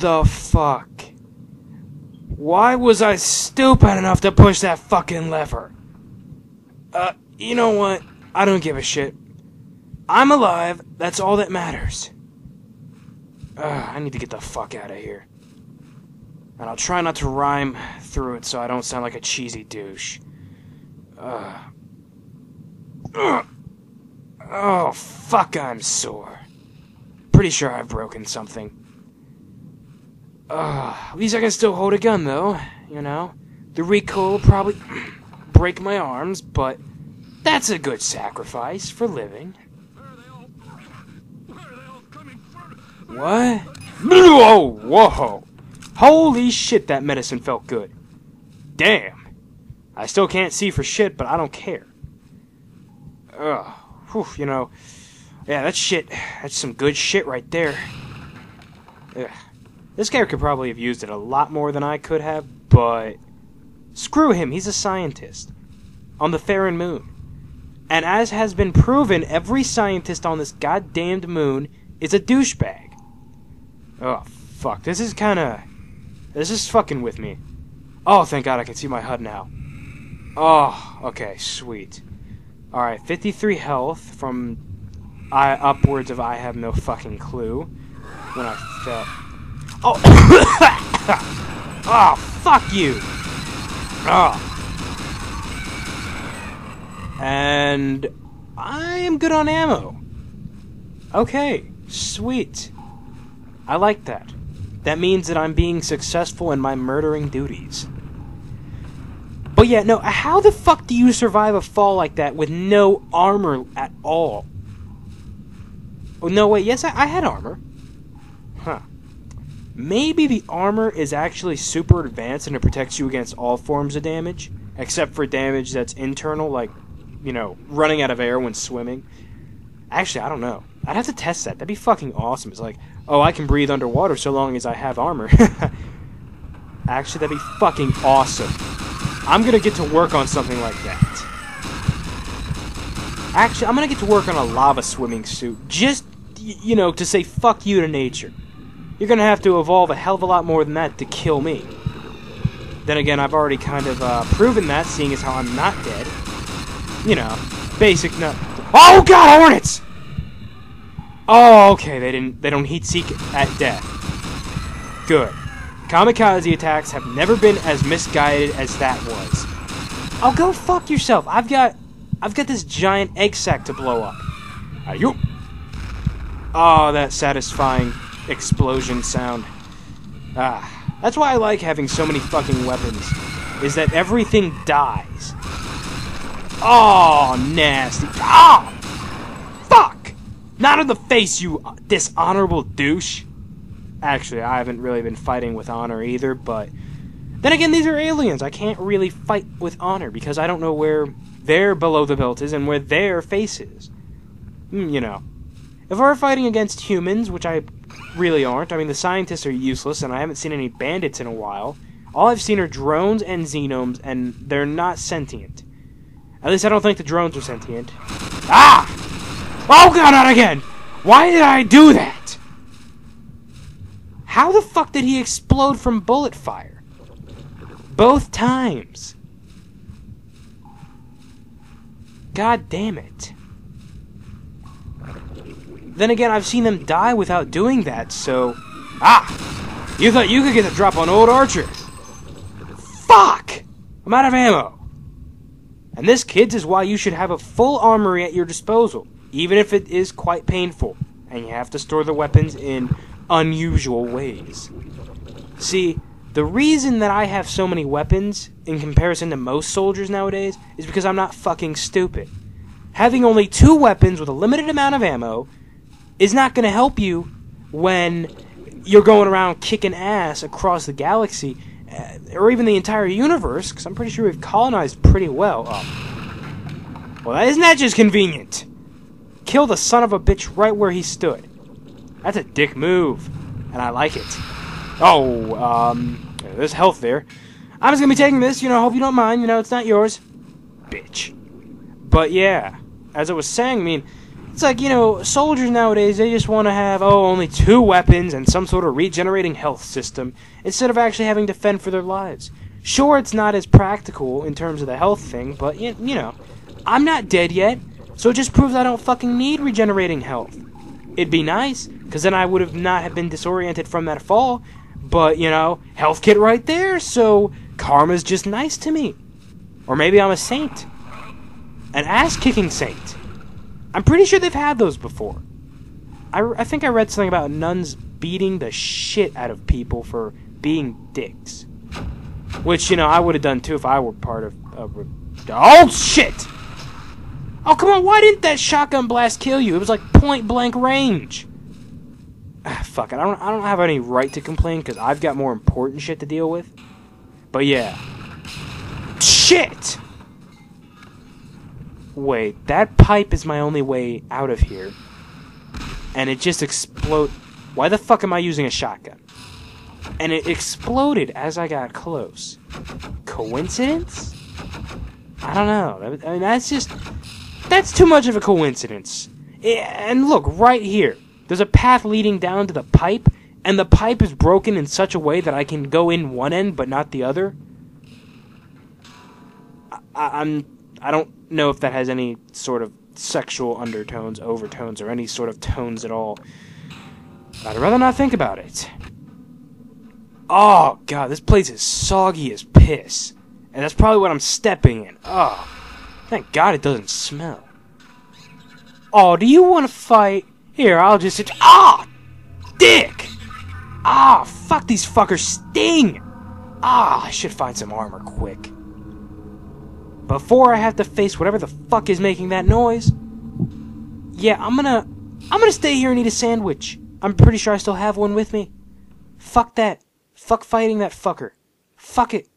the fuck? Why was I stupid enough to push that fucking lever? You know what? I don't give a shit. I'm alive, that's all that matters. I need to get the fuck out of here. And I'll try not to rhyme through it so I don't sound like a cheesy douche. Oh, fuck, I'm sore. Pretty sure I've broken something. At least I can still hold a gun, though, you know? The recoil will probably break my arms, but that's a good sacrifice for living. What? Whoa, whoa! Holy shit, that medicine felt good. Damn. I still can't see for shit, but I don't care. Ugh. Whew, you know. Yeah, that shit. That's some good shit right there. Ugh. This guy could probably have used it a lot more than I could have, but screw him, he's a scientist. On the Farron moon. And as has been proven, every scientist on this goddamned moon is a douchebag. Oh, fuck. This is kinda... this is fucking with me. Oh, thank God I can see my HUD now. Oh, okay, sweet. Alright, 53 health from upwards of I have no fucking clue when I fell. Oh, oh, fuck you. Oh. And I am good on ammo. Okay, sweet. I like that. That means that I'm being successful in my murdering duties. But yeah, no, how the fuck do you survive a fall like that with no armor at all? Oh, no, wait, yes, I had armor. Huh. Maybe the armor is actually super advanced and it protects you against all forms of damage, except for damage that's internal, like, you know, running out of air when swimming. Actually, I don't know. I'd have to test that. That'd be fucking awesome. It's like, oh, I can breathe underwater so long as I have armor. Actually, that'd be fucking awesome. I'm gonna get to work on something like that. Actually, I'm gonna get to work on a lava swimming suit. Just, you know, to say fuck you to nature. You're gonna have to evolve a hell of a lot more than that to kill me. Then again, I've already kind of proven that, seeing as how I'm not dead. You know, basic nut. Oh God, hornets! Oh, okay, they don't heat seek at death. Good. Kamikaze attacks have never been as misguided as that was. Oh, go fuck yourself. I've got this giant egg sack to blow up. Are you? Oh, that satisfying explosion sound. Ah, that's why I like having so many fucking weapons, is that everything dies. Oh, nasty. Oh! Not in the face, you dishonorable douche! Actually, I haven't really been fighting with honor either, but... then again, these are aliens. I can't really fight with honor, because I don't know where their below the belt is and where their face is. You know. If we're fighting against humans, which I really aren't, I mean, the scientists are useless, and I haven't seen any bandits in a while. All I've seen are drones and xenomes, and they're not sentient. At least I don't think the drones are sentient. Ah! Oh God, not again! Why did I do that? How the fuck did he explode from bullet fire? Both times. God damn it. Then again, I've seen them die without doing that, so... ah! You thought you could get the drop on old Archer. Fuck! I'm out of ammo. And this, kids, is why you should have a full armory at your disposal. Even if it is quite painful, and you have to store the weapons in unusual ways. See, the reason that I have so many weapons, in comparison to most soldiers nowadays, is because I'm not fucking stupid. Having only 2 weapons with a limited amount of ammo is not going to help you when you're going around kicking ass across the galaxy, or even the entire universe, because I'm pretty sure we've colonized pretty well. Oh. Well, isn't that just convenient? Kill the son of a bitch right where he stood. That's a dick move, and I like it. Oh, there's health there. I'm just gonna be taking this, you know, hope you don't mind, you know, it's not yours. Bitch. But yeah, as I was saying, I mean, It's like, you know, soldiers nowadays, they just want to have, oh, only two weapons and some sort of regenerating health system, instead of actually having to fend for their lives. Sure, it's not as practical in terms of the health thing, but, you know, I'm not dead yet, so it just proves I don't fucking need regenerating health. It'd be nice, because then I would have not have been disoriented from that fall, but, you know, health kit right there, so karma's just nice to me. Or maybe I'm a saint. An ass-kicking saint. I'm pretty sure they've had those before. I think I read something about nuns beating the shit out of people for being dicks. Which, you know, I would have done too if I were part of a... Oh, shit! Oh, come on, why didn't that shotgun blast kill you? It was like point-blank range. Ah, fuck it, I don't have any right to complain, because I've got more important shit to deal with. But yeah. Shit! Wait, that pipe is my only way out of here. And it just explode. Why the fuck am I using a shotgun? And it exploded as I got close. Coincidence? I don't know. I mean, that's just... That's too much of a coincidence. And look, right here. There's a path leading down to the pipe, and the pipe is broken in such a way that I can go in one end but not the other. I don't know if that has any sort of sexual undertones, overtones, or any sort of tones at all. I'd rather not think about it. Oh, God, this place is soggy as piss. And that's probably what I'm stepping in. Oh, thank God it doesn't smell. Oh, do you want to fight? Here, I'll just... Ah, oh, dick! Ah, oh, fuck, these fuckers sting! Ah, oh, I should find some armor quick. Before I have to face whatever the fuck is making that noise. Yeah, I'm gonna stay here and eat a sandwich. I'm pretty sure I still have one with me. Fuck that. Fuck fighting that fucker. Fuck it.